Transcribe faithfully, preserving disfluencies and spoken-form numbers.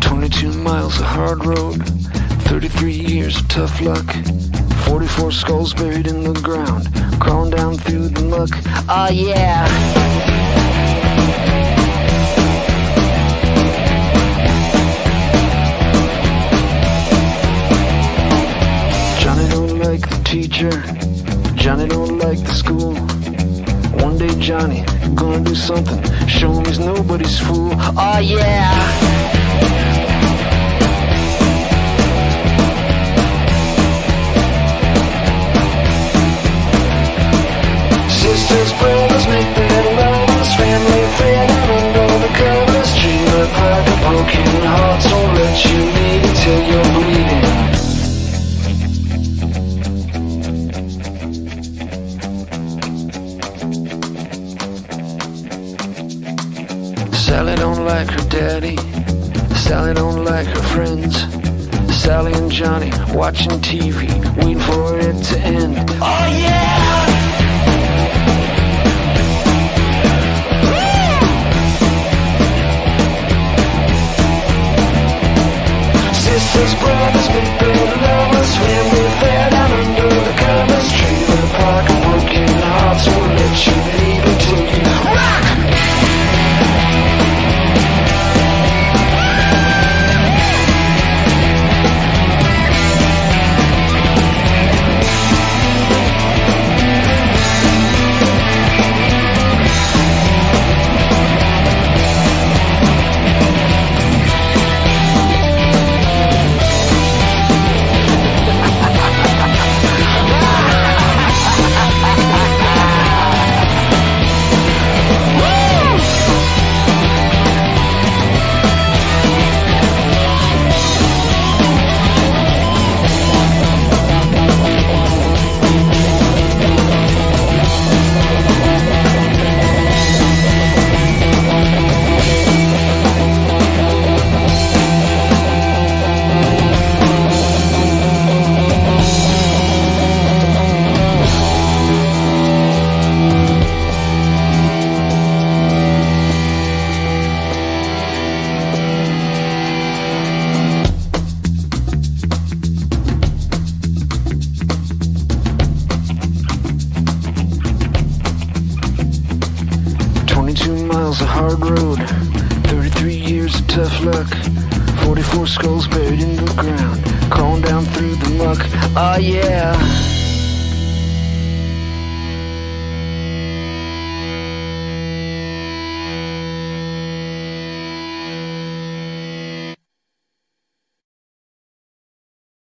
twenty-two miles of hard road, thirty-three years of tough luck, forty-four skulls buried in the ground, crawling down through the muck. Oh yeah! Teacher, Johnny don't like the school. One day Johnny gonna do something, show him he's nobody's fool. Oh yeah! Sisters, brothers, make the little lovers, family affair under the covers. Dream of private broken hearts, don't let you leave until you're bleeding. Sally don't like her daddy, Sally don't like her friends, Sally and Johnny watching T V, waiting for it to end. Oh yeah! Sisters, brothers, big brother lovers, family affair down under the covers, tree in the park and broken hearts won't let you leave until you rock! twenty-two miles of hard road, thirty-three years of tough luck, forty-four skulls buried in the ground, crawling down through the muck. Oh yeah!